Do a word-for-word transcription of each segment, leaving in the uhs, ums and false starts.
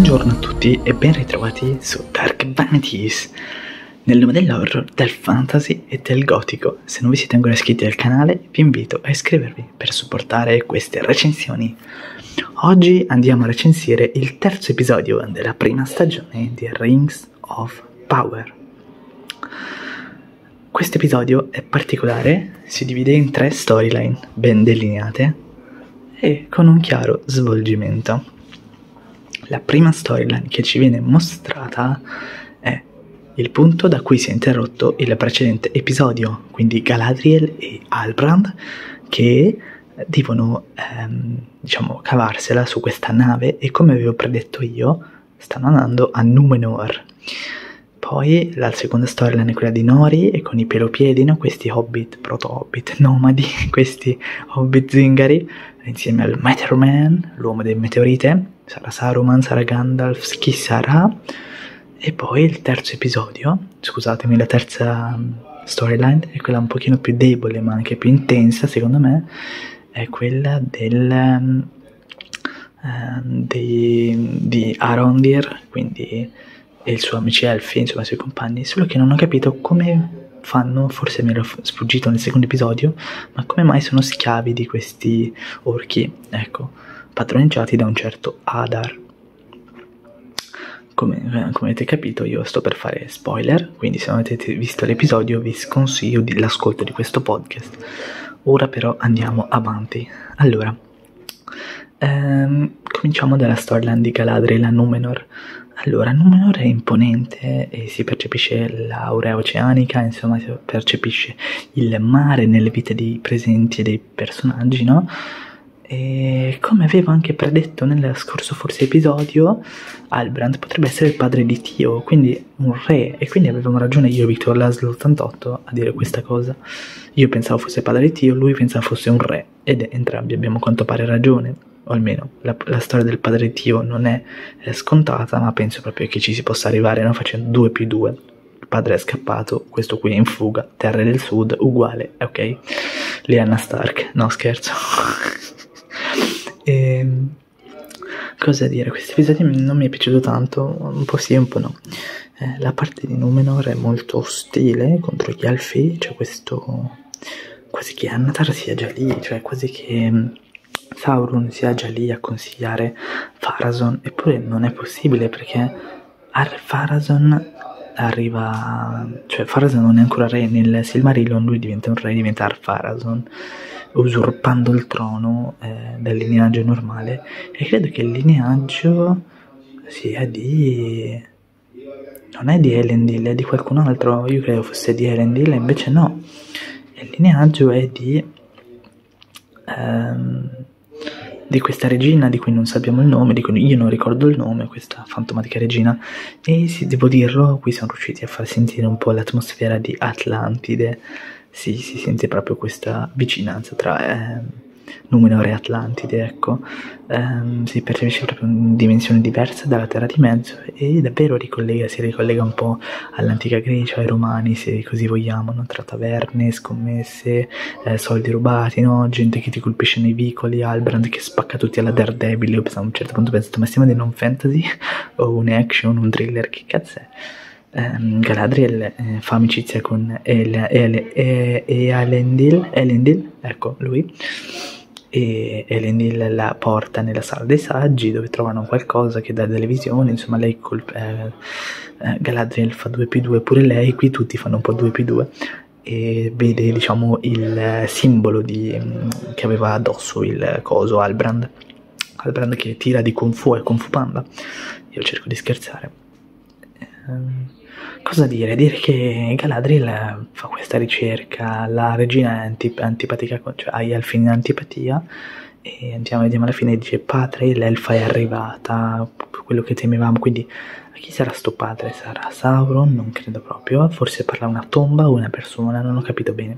Buongiorno a tutti e ben ritrovati su Dark Vanities, nel nome dell'horror, del fantasy e del gotico. Se non vi siete ancora iscritti al canale vi invito a iscrivervi per supportare queste recensioni. Oggi andiamo a recensire il terzo episodio della prima stagione di Rings of Power. Questo episodio è particolare, si divide in tre storyline ben delineate e con un chiaro svolgimento. La prima storyline che ci viene mostrata è il punto da cui si è interrotto il precedente episodio, quindi Galadriel e Halbrand che devono ehm, diciamo cavarsela su questa nave e, come avevo predetto io, stanno andando a Númenor. Poi la seconda storyline è quella di Nori e con i pelopiedi, no? Questi hobbit, proto-hobbit, nomadi, questi hobbit zingari, insieme al Meteor Man, l'uomo dei meteorite. Sarà Saruman, sarà Gandalf, chi sarà? E poi il terzo episodio, scusatemi, la terza storyline è quella un pochino più debole ma anche più intensa secondo me, è quella del, eh, di, di Arondir, quindi il suo amici elfi, insomma i suoi compagni, solo che non ho capito come fanno, forse mi ero sfuggito nel secondo episodio, ma come mai sono schiavi di questi orchi, ecco, padroneggiati da un certo Adar. Come, come avete capito io sto per fare spoiler, quindi se non avete visto l'episodio vi sconsiglio l'ascolto di questo podcast. Ora però andiamo avanti. Allora, ehm, cominciamo dalla storyline di Galadriel a Númenor. Allora, Númenor è imponente e si percepisce l'aurea oceanica, insomma si percepisce il mare nelle vite dei presenti e dei personaggi, no? E come avevo anche predetto nel scorso forse episodio, Halbrand potrebbe essere il padre di Théo, quindi un re, e quindi avevamo ragione io, Victor Laslo ottantotto, a dire questa cosa. Io pensavo fosse il padre di Théo, lui pensava fosse un re, ed entrambi abbiamo a quanto pare ragione, o almeno la, la storia del padre di Théo non è, è scontata, ma penso proprio che ci si possa arrivare, no? Facendo due più due, il padre è scappato, questo qui è in fuga, terre del sud, uguale, ok? Lyanna Stark, no scherzo. E, cosa dire, questo episodio non mi è piaciuto tanto, un po' sì e un po' no. Eh, la parte di Númenor è molto ostile contro gli elfi, cioè questo, quasi che Annatar sia già lì, cioè quasi che Sauron sia già lì a consigliare Pharazon, eppure non è possibile perché Ar-Pharazon arriva, cioè Pharazon non è ancora re, nel Silmarillion lui diventa un re, diventa Ar-Pharazon, usurpando il trono eh, dal lineaggio normale, e credo che il lineaggio sia di, non è di Elendil, è di qualcun altro, io credo fosse di Elendil, invece no, il lineaggio è di ehm, di questa regina di cui non sappiamo il nome, di cui io non ricordo il nome, questa fantomatica regina, e sì, devo dirlo, qui sono riusciti a far sentire un po' l'atmosfera di Atlantide. Sì, si sente proprio questa vicinanza tra eh, Númenor e Atlantide, ecco, ehm, si percepisce proprio una dimensione diversa dalla Terra di Mezzo e davvero ricollega, si ricollega un po' all'antica Grecia, ai Romani, se così vogliamo, no? Tra taverne, scommesse, eh, soldi rubati, no? Gente che ti colpisce nei vicoli, Halbrand che spacca tutti alla Daredevil. Io pensavo, a un certo punto ho pensato, ma stiamo di non fantasy o un action, un thriller, che cazzo è? Um, Galadriel eh, fa amicizia con Elendil, Elendil, ecco lui, e Elendil la porta nella sala dei saggi dove trovano qualcosa che dà delle visioni, insomma lei col, eh, eh, Galadriel fa due più due pure lei, qui tutti fanno un po' due più due, e vede diciamo il simbolo di, che aveva addosso il coso Halbrand, Halbrand che tira di Kung Fu e Kung Fu Panda. Io cerco di scherzare. Um, Cosa dire? Dire che Galadriel fa questa ricerca, la regina è antip- antipatica, cioè ha al fine antipatia, e andiamo, vediamo alla fine, dice padre, l'elfa è arrivata, quello che temevamo, quindi chi sarà sto padre? Sarà Sauron? Non credo proprio, forse parla una tomba o una persona, non ho capito bene.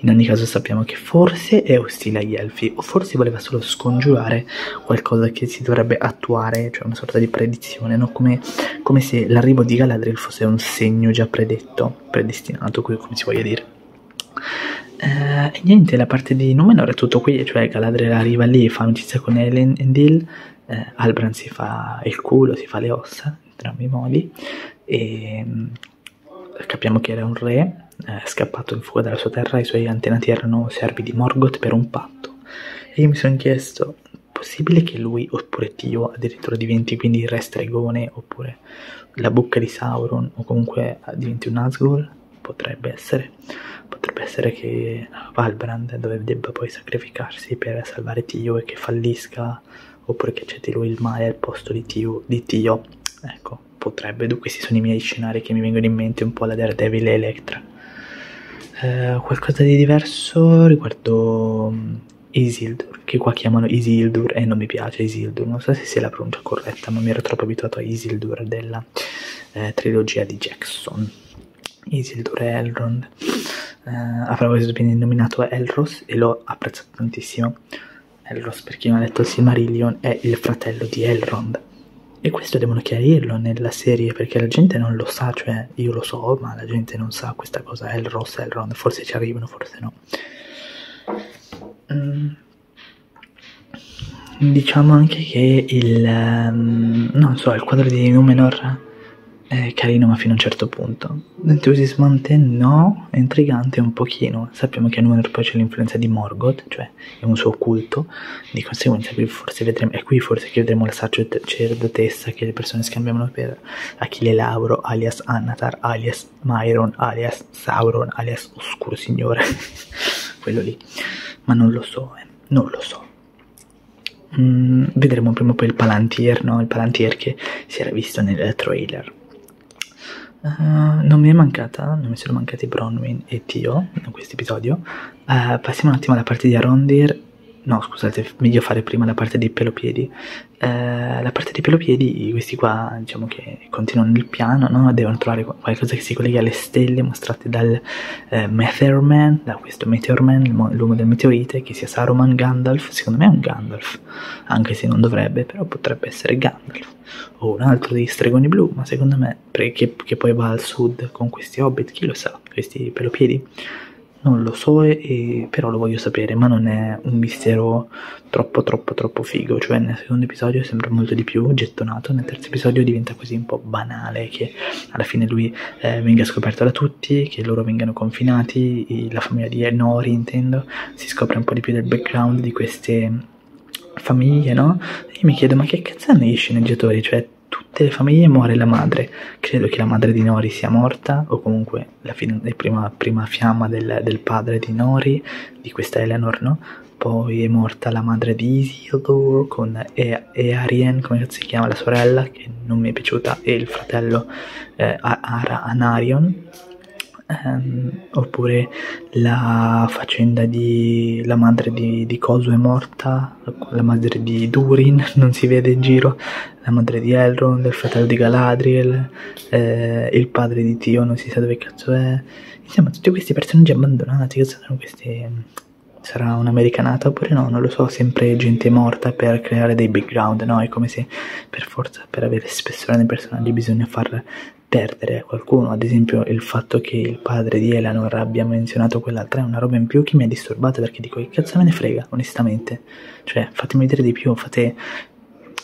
In ogni caso sappiamo che forse è ostile agli elfi, o forse voleva solo scongiurare qualcosa che si dovrebbe attuare, cioè una sorta di predizione, no? Come, come se l'arrivo di Galadriel fosse un segno già predetto, predestinato, come si voglia dire. E eh, niente, la parte di Númenor è tutto qui, cioè Galadriel arriva lì, fa amicizia con Elendil, eh, Halbrand si fa il culo, si fa le ossa, in entrambi i modi, e capiamo che era un re, eh, scappato in fuga dalla sua terra, i suoi antenati erano servi di Morgoth per un patto, e io mi sono chiesto, possibile che lui, oppure Théo, addirittura diventi quindi il re stregone, oppure la bocca di Sauron, o comunque diventi un Nazgûl? Potrebbe essere, potrebbe essere che Halbrand dove debba poi sacrificarsi per salvare Théo e che fallisca, oppure che accetti lui il male al posto di Théo, di Théo. Ecco, potrebbe, dunque questi sono i miei scenari che mi vengono in mente, un po' la Daredevil e Electra. Eh, qualcosa di diverso riguardo Isildur, che qua chiamano Isildur e non mi piace Isildur, non so se sia la pronuncia corretta, ma mi ero troppo abituato a Isildur della eh, trilogia di Jackson. Isildur e Elrond, eh, a proposito viene nominato Elros e l'ho apprezzato tantissimo. Elros, per chi non ha letto il Silmarillion, è il fratello di Elrond, e questo devono chiarirlo nella serie, perché la gente non lo sa, cioè io lo so, ma la gente non sa questa cosa, Elros e Elrond, forse ci arrivano, forse no. Mm. Diciamo anche che il, um, non so, il quadro di Númenor è carino ma fino a un certo punto, entusiasmante no, è intrigante un pochino. Sappiamo che a Númenor poi c'è l'influenza di Morgoth, cioè è un suo culto, di conseguenza qui forse vedremo, è qui forse che vedremo la sacerdotessa che le persone scambiavano per Achille Lauro, alias Annatar, alias Myron, alias Sauron, alias Oscuro Signore, quello lì, ma non lo so, eh. non lo so. Mm, vedremo prima o poi il Palantir, no? Il Palantir che si era visto nel trailer. Uh, non mi è mancata, non mi sono mancati Bronwyn e Théo in questo episodio. Uh, passiamo un attimo alla parte di Arondir. No, scusate, meglio fare prima la parte dei pelopiedi. Uh, la parte dei pelopiedi, questi qua, diciamo che continuano il piano, no? Devono trovare qualcosa che si collega alle stelle mostrate dal uh, Meteor Man, da questo Meteor Man, l'uomo del meteorite, che sia Saruman, Gandalf. Secondo me è un Gandalf, anche se non dovrebbe, però potrebbe essere Gandalf. O un altro dei stregoni blu, ma secondo me, perché, che poi va al sud con questi hobbit, chi lo sa, questi pelopiedi? Non lo so, e, però lo voglio sapere, ma non è un mistero troppo troppo troppo figo, cioè nel secondo episodio sembra molto di più gettonato, nel terzo episodio diventa così un po' banale, che alla fine lui eh, venga scoperto da tutti, che loro vengano confinati, la famiglia di Nori intendo, si scopre un po' di più del background di queste famiglie, no? E io mi chiedo, ma che cazzo hanno gli sceneggiatori, cioè tutte le famiglie muore la madre, credo che la madre di Nori sia morta, o comunque la, la prima, prima fiamma del, del padre di Nori, di questa Eleanor, no? Poi è morta la madre di Isildur con e e Arien, come si chiama la sorella, che non mi è piaciuta, e il fratello eh, Ara Anarion. Um, oppure la faccenda di la madre di, di Coso è morta, la madre di Durin non si vede in giro, la madre di Elrond, il fratello di Galadriel, eh, il padre di Théo non si sa dove cazzo è, insomma tutti questi personaggi abbandonati, cazzo sono questi? Sarà un'americanata oppure no, non lo so, sempre gente morta per creare dei background, no? È come se per forza, per avere spessore nei personaggi bisogna far perdere a qualcuno, ad esempio il fatto che il padre di Eleanor abbia menzionato quell'altra è una roba in più che mi ha disturbato, perché dico che cazzo me ne frega, onestamente, cioè fatemi vedere di più, fate...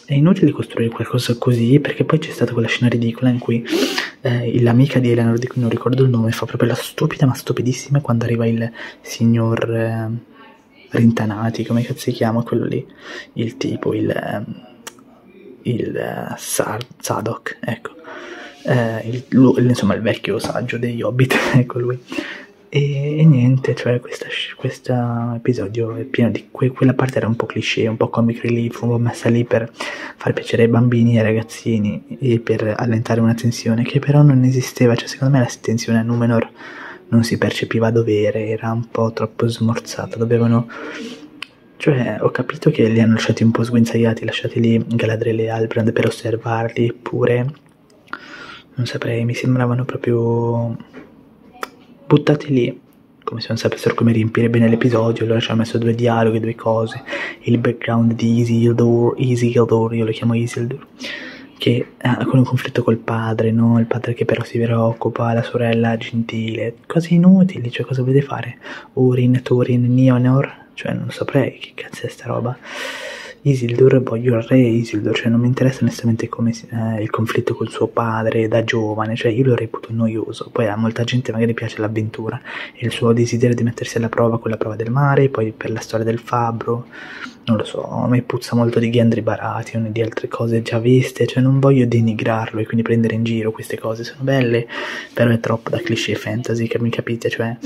È inutile costruire qualcosa così, perché poi c'è stata quella scena ridicola in cui eh, l'amica di Eleanor, di cui non ricordo il nome, fa proprio la stupida ma stupidissima quando arriva il signor eh, Rintanati, come cazzo si chiama quello lì, il tipo, il, eh, il eh, Sar Sadok, ecco, eh, il, lui, insomma il vecchio saggio degli Hobbit, ecco lui. E, e niente, cioè questo episodio è pieno di que quella parte era un po' cliché, un po' comic relief, un po' messa lì per far piacere ai bambini e ai ragazzini e per allentare una tensione che però non esisteva, cioè secondo me la tensione a Númenor non si percepiva a dovere, era un po' troppo smorzata, dovevano... Cioè ho capito che li hanno lasciati un po' sguinzagliati, lasciati lì Galadriel e Halbrand per osservarli, eppure non saprei, mi sembravano proprio... buttati lì, come se non sapessero come riempire bene l'episodio, allora ci hanno messo due dialoghi, due cose, il background di Isildur, Isildur, io lo chiamo Isildur, che ha con un conflitto col padre, no? Il padre che però si preoccupa, la sorella gentile, cose inutili, cioè cosa volete fare? Urin, Turin, Nionor, cioè non saprei che cazzo è sta roba. Isildur, voglio il re Isildur, cioè non mi interessa onestamente come eh, il conflitto con suo padre da giovane, cioè io lo reputo noioso, poi a molta gente magari piace l'avventura e il suo desiderio di mettersi alla prova con la prova del mare, poi per la storia del fabbro, non lo so, a me puzza molto di ghiandri barati o di altre cose già viste, cioè non voglio denigrarlo e quindi prendere in giro queste cose, sono belle, però è troppo da cliché fantasy, che mi capite, cioè...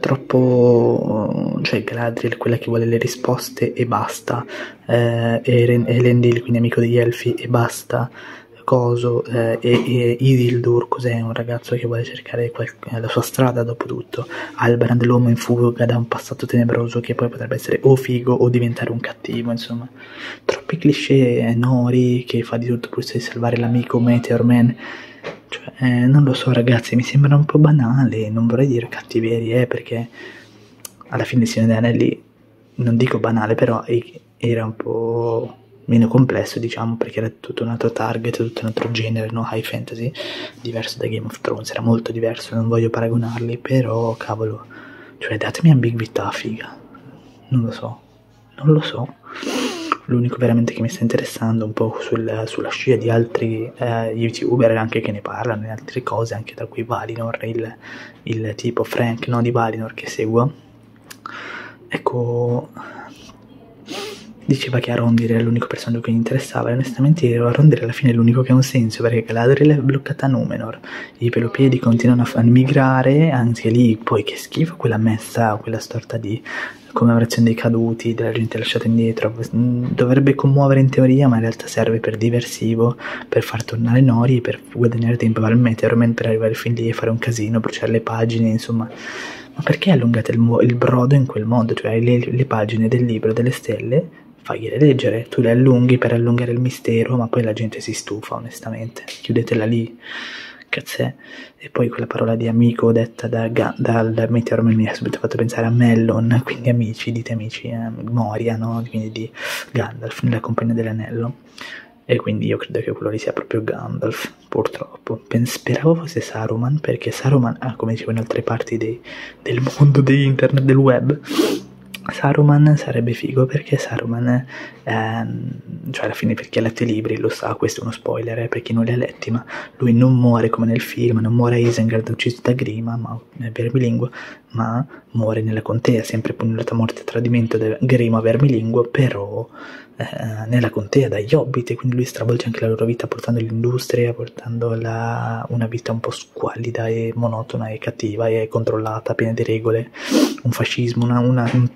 troppo, cioè Galadriel quella che vuole le risposte e basta, eh, Elendil quindi amico degli elfi e basta, Coso eh, e, e Isildur cos'è, un ragazzo che vuole cercare la sua strada dopo tutto, Halbrand l'uomo in fuga da un passato tenebroso che poi potrebbe essere o figo o diventare un cattivo, insomma troppi cliché, Nori che fa di tutto pur di salvare l'amico Meteor Man. Cioè, eh, non lo so ragazzi, mi sembra un po' banale, non vorrei dire cattiverie, eh, perché alla fine il Signore degli Anelli, non dico banale, però era un po' meno complesso, diciamo, perché era tutto un altro target, tutto un altro genere, no? High fantasy, diverso da Game of Thrones, era molto diverso, non voglio paragonarli, però, cavolo, cioè datemi ambiguità, figa, non lo so, non lo so. L'unico veramente che mi sta interessando un po' sul, sulla scia di altri eh, youtuber anche che ne parlano e altre cose, anche tra cui Valinor, il, il tipo Frank no, di Valinor che seguo, ecco, diceva che Arondir era l'unico personaggio che mi interessava e onestamente Arondir alla fine è l'unico che ha un senso, perché Galadriel è bloccata a Númenor, i pelopiedi continuano a far migrare, anzi lì poi che schifo quella messa, quella storta di commemorazione dei caduti, della gente lasciata indietro, dovrebbe commuovere in teoria ma in realtà serve per diversivo, per far tornare Nori, per guadagnare tempo al Meteor Man, per arrivare fin lì e fare un casino, bruciare le pagine, insomma ma perché allungate il, il brodo in quel modo, cioè le, le pagine del libro delle stelle fagliele leggere, tu le allunghi per allungare il mistero ma poi la gente si stufa onestamente, chiudetela lì. Cazzè. E poi quella parola di amico detta da dal da Meteor Man mi ha subito fatto pensare a Mellon, quindi amici, dite amici, eh, Moria, no? Quindi di Gandalf nella Compagnia dell'Anello, e quindi io credo che quello lì sia proprio Gandalf, purtroppo. Speravo fosse Saruman, perché Saruman, ah, come dicevo in altre parti dei, del mondo di internet, del web, Saruman sarebbe figo, perché Saruman, ehm, cioè alla fine per chi ha letto i libri lo sa, questo è uno spoiler eh, per chi non li ha letti, ma lui non muore come nel film, non muore a Isengard ucciso da Grima, ma è vermilinguo, ma muore nella contea, sempre punita morte a tradimento da Grima vermilinguo, però eh, nella contea dagli hobbit, e quindi lui stravolge anche la loro vita portando l'industria, portando la, una vita un po' squallida e monotona e cattiva e controllata, piena di regole, un fascismo, una... una un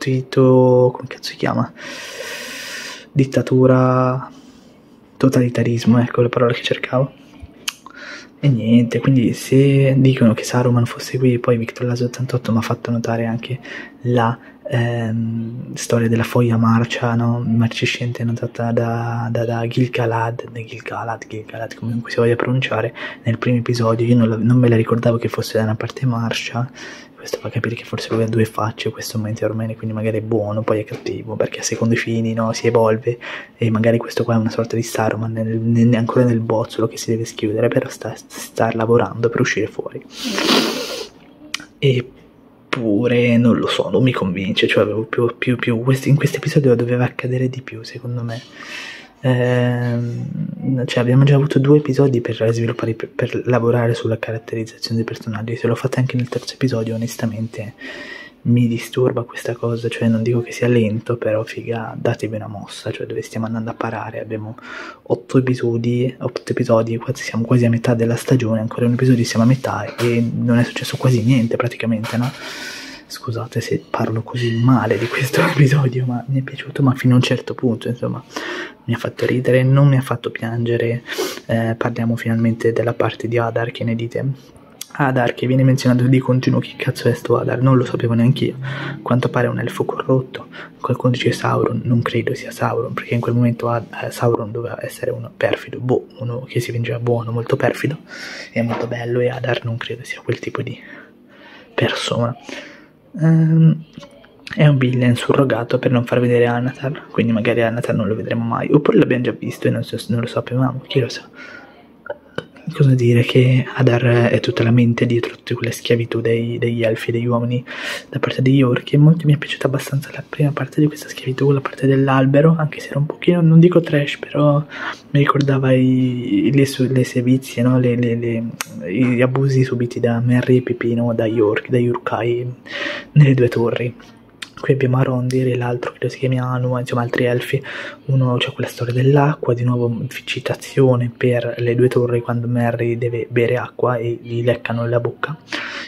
Tito, come cazzo si chiama? Dittatura, totalitarismo, ecco la parola che cercavo. E niente, quindi se dicono che Saruman fosse qui, poi Victor Laslo ottantotto mi ha fatto notare anche la ehm, storia della foglia marcia, no? Marciscente notata da, da, da Gil-galad, Gil-galad, Gil-galad, comunque si voglia pronunciare, nel primo episodio, io non, la, non me la ricordavo che fosse da una parte marcia. Questo fa capire che forse lui ha due facce, questo Meteor Man, quindi magari è buono, poi è cattivo, perché a secondo i fini, no, si evolve, e magari questo qua è una sorta di Saruman, nel, nel, ancora nel bozzolo che si deve schiudere, però sta, sta lavorando per uscire fuori. Eppure, non lo so, non mi convince, cioè avevo più, più, più, questi, in questo episodio doveva accadere di più, secondo me. Ehm, cioè abbiamo già avuto due episodi per sviluppare, per, per lavorare sulla caratterizzazione dei personaggi, se lo fate anche nel terzo episodio onestamente mi disturba questa cosa, cioè non dico che sia lento, però figa, datevi una mossa, cioè dove stiamo andando a parare, abbiamo otto episodi, otto episodi, quasi, siamo quasi a metà della stagione, ancora un episodio siamo a metà e non è successo quasi niente praticamente, no? Scusate se parlo così male di questo episodio, ma mi è piaciuto, ma fino a un certo punto, insomma, mi ha fatto ridere, non mi ha fatto piangere, eh, parliamo finalmente della parte di Adar, che ne dite? Adar che viene menzionato di continuo, che cazzo è sto Adar? Non lo sapevo neanche io, a quanto pare è un elfo corrotto, qualcuno dice Sauron, non credo sia Sauron, perché in quel momento Ad- Sauron doveva essere uno perfido, boh, uno che si fingeva buono, molto perfido, è molto bello, e Adar non credo sia quel tipo di persona. Um, è un villain surrogato per non far vedere Annatar, quindi magari Annatar non lo vedremo mai, oppure l'abbiamo già visto e non, so, non lo sapevamo, chi lo sa. cosa dire, che Adar è tutta la mente dietro tutte quelle schiavitù dei, degli elfi e degli uomini da parte degli orchi, e molto mi è piaciuta abbastanza la prima parte di questa schiavitù, la parte dell'albero, anche se era un pochino, non dico trash, però mi ricordava i, le, le sevizie, no? le, le, le, gli abusi subiti da Merry e Pipino, da York, dagli Urkai nelle due torri. Qui abbiamo Arondir e l'altro che si chiama Anua, insomma altri elfi. Uno c'è cioè quella storia dell'acqua, di nuovo citazione per le due torri quando Merry deve bere acqua e gli leccano la bocca,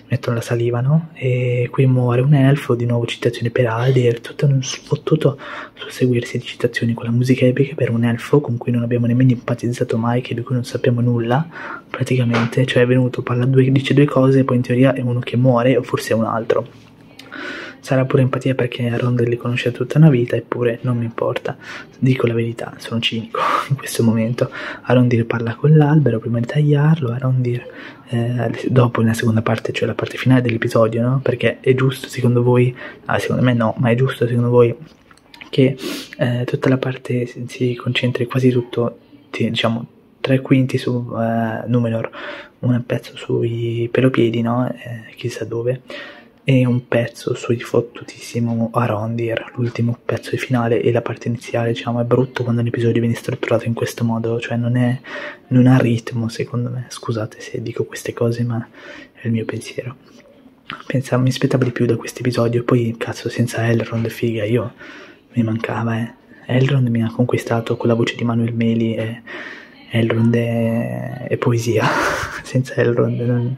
mettono la saliva, no? E qui muore un elfo, di nuovo citazione per Haldir, tutto un sfottuto susseguirsi di citazioni con la musica epica per un elfo con cui non abbiamo nemmeno empatizzato mai, che di cui non sappiamo nulla praticamente, cioè è venuto, parla due, dice due cose, poi in teoria è uno che muore o forse è un altro. Sarà pure empatia perché Arondir li conosce tutta una vita, eppure non mi importa, dico la verità, sono cinico in questo momento. Arondir parla con l'albero prima di tagliarlo, Arondir eh, dopo nella seconda parte, cioè la parte finale dell'episodio, no? Perché è giusto secondo voi, ah, secondo me no, ma è giusto secondo voi che eh, tutta la parte si, si concentri quasi tutto, diciamo, tre quinti su uh, Númenor, un pezzo sui pelopiedi, no? Eh, chissà dove, e un pezzo sui fottutissimo Arondir, l'ultimo pezzo di finale, e la parte iniziale, diciamo, è brutto quando un episodio viene strutturato in questo modo, cioè non, è, non ha ritmo secondo me, scusate se dico queste cose ma è il mio pensiero. Pensavo, mi aspettavo di più da questo episodio, poi cazzo senza Elrond, figa, io mi mancava, eh. Elrond mi ha conquistato con la voce di Manuel Meli, e Elrond è, è poesia, senza Elrond non...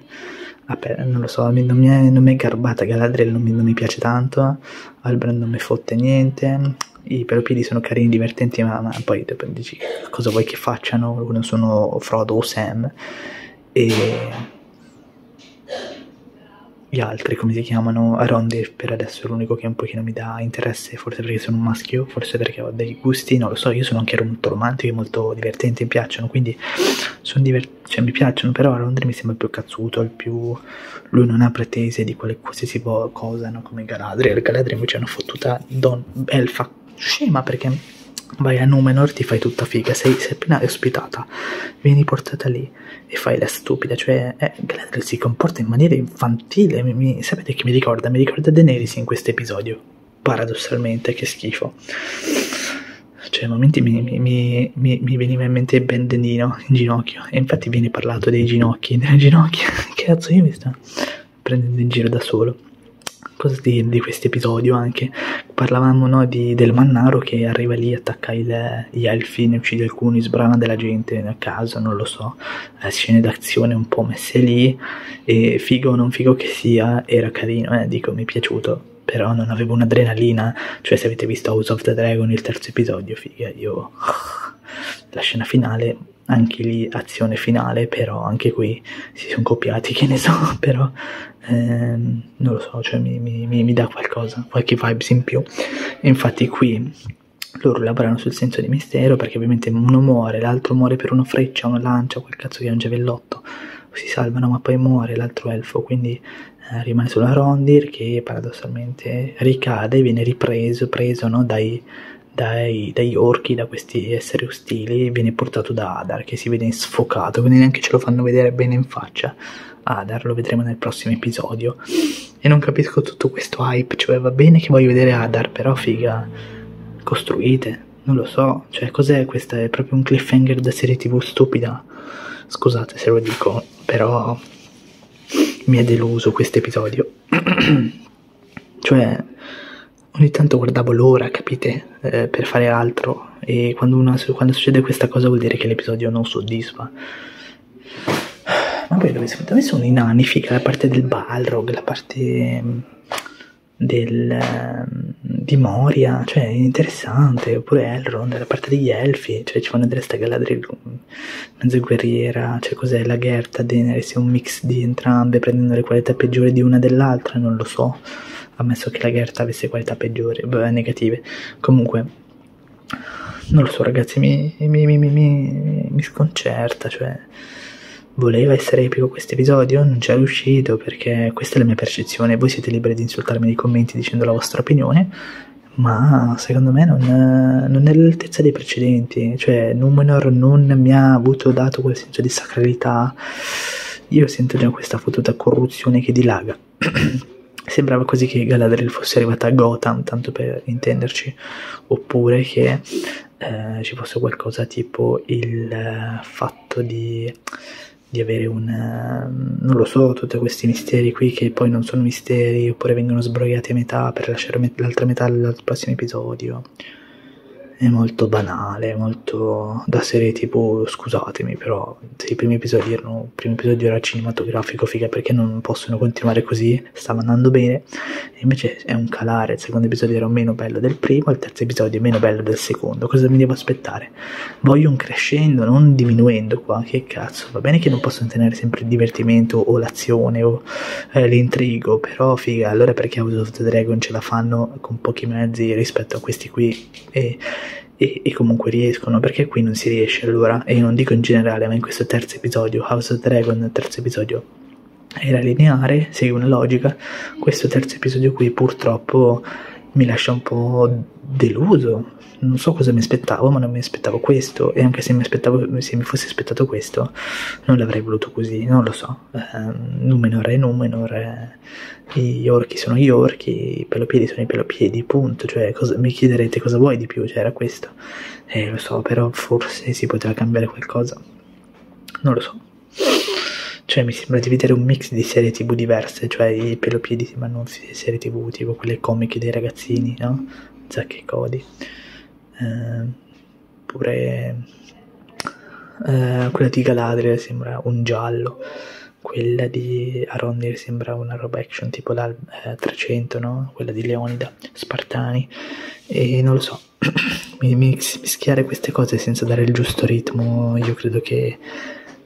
Vabbè, non lo so, non mi, è, non mi è garbata Galadriel, non mi, non mi piace tanto, Halbrand non mi fotte niente, i pelopiedi sono carini, divertenti, ma, ma poi dici cosa vuoi che facciano, non sono Frodo o Sam, e gli altri, come si chiamano, Arondir per adesso è l'unico che un pochino mi dà interesse, forse perché sono un maschio, forse perché ho dei gusti, non lo so, io sono anche molto romantico e molto divertente, mi piacciono, quindi sono divert- cioè mi piacciono, però Arondir mi sembra il più cazzuto, il più... lui non ha pretese di quale, qualsiasi cosa, no? Come Galadriel, Galadriel invece è una fottuta don elfa scema, perché vai a Númenor, ti fai tutta figa, sei, sei appena ospitata, vieni portata lì e fai la stupida, cioè eh, Galadriel si comporta in maniera infantile, mi, mi, sapete che mi ricorda? Mi ricorda Daenerys in questo episodio, paradossalmente, che schifo, cioè a momenti mi, mi, mi, mi veniva in mente Ben Dendino in ginocchio, e infatti viene parlato dei ginocchi, delle ginocchia, che cazzo, io mi sto prendendo in giro da solo. Cosa di, di questo episodio anche? Parlavamo, no, di, del Mannaro che arriva lì, attacca il, gli elfi, ne uccide alcuni, sbrana della gente a caso, non lo so, eh, scene d'azione un po' messe lì, e figo o non figo che sia, era carino, eh, dico, mi è piaciuto, però non avevo un'adrenalina, cioè se avete visto House of the Dragon, il terzo episodio, figa, io... la scena finale, anche lì azione finale, però anche qui si sono copiati, che ne so, però ehm, non lo so, cioè mi, mi, mi dà qualcosa, qualche vibes in più, e infatti qui loro lavorano sul senso di mistero, perché ovviamente uno muore, l'altro muore per una freccia, una lancia, quel cazzo che è un giavellotto, si salvano ma poi muore l'altro elfo, quindi eh, rimane solo Arondir che paradossalmente ricade e viene ripreso, preso, no, dai... Dai, dagli orchi, da questi esseri ostili, viene portato da Adar, che si vede sfocato, quindi neanche ce lo fanno vedere bene in faccia. Adar lo vedremo nel prossimo episodio, e non capisco tutto questo hype, cioè va bene che voglio vedere Adar, però figa, costruite, non lo so, cioè cos'è questa, è proprio un cliffhanger da serie tv stupida, scusate se lo dico, però mi è deluso questo episodio. Cioè ogni tanto guardavo l'ora, capite, eh, per fare altro, e quando, una, quando succede questa cosa vuol dire che l'episodio non soddisfa. Ma poi dove sono i nani, figa, la parte del Balrog, la parte del, di Moria, cioè interessante, oppure Elrond, la parte degli elfi, cioè ci fanno delle sta Galadriel mezzo guerriera, cioè cos'è, la Gerta, Daenerys, un mix di entrambe, prendendo le qualità peggiori di una dell'altra, non lo so, ammesso che la Gerta avesse qualità peggiori, beh, negative, comunque non lo so ragazzi, mi, mi, mi, mi, mi sconcerta, cioè voleva essere epico questo episodio, non ci è riuscito, perché questa è la mia percezione, voi siete liberi di insultarmi nei commenti dicendo la vostra opinione, ma secondo me non, non è all'altezza dei precedenti, cioè Númenor non mi ha avuto dato quel senso di sacralità. Io sento già questa fottuta corruzione che dilaga. Sembrava quasi che Galadriel fosse arrivata a Gotham, tanto per intenderci, oppure che eh, ci fosse qualcosa tipo il eh, fatto di, di avere un... Eh, non lo so, tutti questi misteri qui che poi non sono misteri, oppure vengono sbrogliati a metà per lasciare met- l'altra metà al prossimo episodio. È molto banale, molto da serie tipo, scusatemi, però se i primi episodi erano, il primo episodio era cinematografico, figa, perché non possono continuare così, stava andando bene, e invece è un calare. Il secondo episodio era meno bello del primo, il terzo episodio è meno bello del secondo. Cosa mi devo aspettare? Voglio un crescendo, non diminuendo qua, che cazzo. Va bene che non possono tenere sempre il divertimento o l'azione o eh, l'intrigo, però figa, allora perché House of the Dragon ce la fanno con pochi mezzi rispetto a questi qui e... E, e comunque riescono, perché qui non si riesce? Allora, e non dico in generale, ma in questo terzo episodio House of the Dragon, terzo episodio era lineare, segue una logica. Questo terzo episodio qui purtroppo mi lascia un po' deluso, non so cosa mi aspettavo, ma non mi aspettavo questo, e anche se mi aspettavo, se mi fosse aspettato questo non l'avrei voluto così, non lo so. eh, Númenor è Númenor, eh, gli orchi sono gli orchi, i pelopiedi sono i pelopiedi, punto. Cioè, cosa, mi chiederete cosa vuoi di più, cioè era questo, eh, lo so, però forse si poteva cambiare qualcosa, non lo so. Cioè mi sembra di vedere un mix di serie tv diverse, cioè i pelopiedi, ma non serie tv, tipo quelle comiche dei ragazzini, no? Zack e Cody. Eh, pure eh, quella di Galadriel sembra un giallo, quella di Arondir sembra una roba action tipo la eh, trecento, no? Quella di Leonida, Spartani, e non lo so. mi, mi, mischiare queste cose senza dare il giusto ritmo, io credo che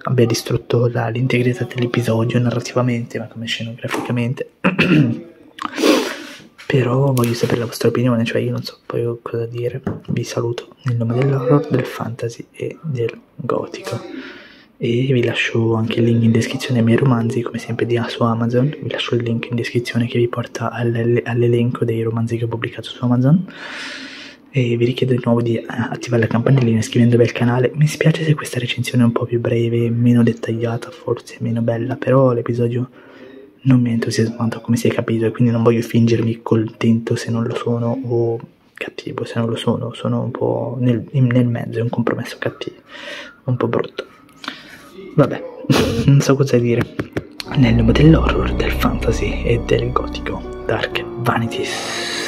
abbia distrutto l'integrità dell'episodio narrativamente, ma come scenograficamente. Però voglio sapere la vostra opinione, cioè io non so poi cosa dire. Vi saluto nel nome dell'horror, del fantasy e del gotico, e vi lascio anche il link in descrizione ai miei romanzi, come sempre di, su Amazon. Vi lascio il link in descrizione che vi porta all'elenco dei romanzi che ho pubblicato su Amazon. E vi richiedo di nuovo di attivare la campanellina iscrivendovi al canale. Mi spiace se questa recensione è un po' più breve, meno dettagliata, forse meno bella, però l'episodio non mi ha entusiasmato, come si è capito, e quindi non voglio fingermi contento se non lo sono, o cattivo se non lo sono. Sono un po' nel, nel mezzo, è un compromesso cattivo, un po' brutto. Vabbè, non so cosa dire. Nel nome dell'horror, del fantasy e del gotico, Dark Vanities.